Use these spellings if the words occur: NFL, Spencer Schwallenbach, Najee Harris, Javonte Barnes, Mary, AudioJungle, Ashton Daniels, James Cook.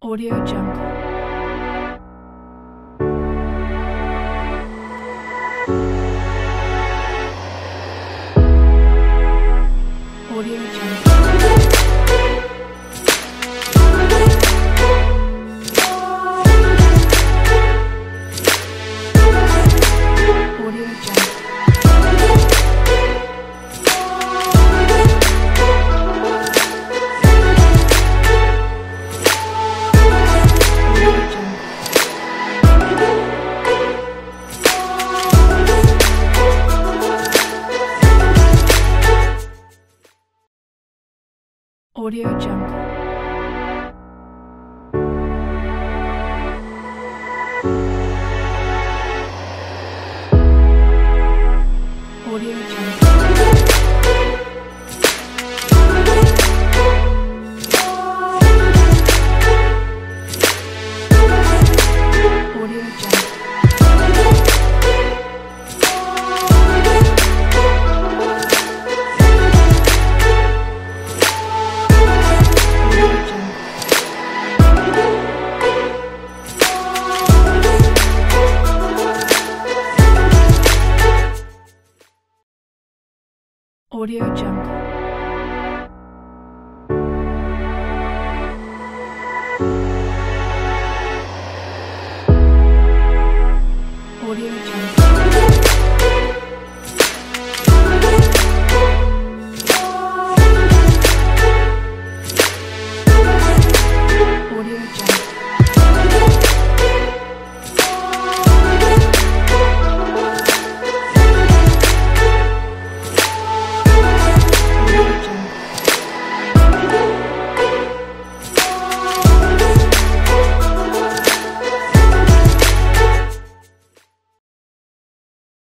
AudioJungle. AudioJungle. AudioJungle. AudioJungle. AudioJungle. AudioJungle.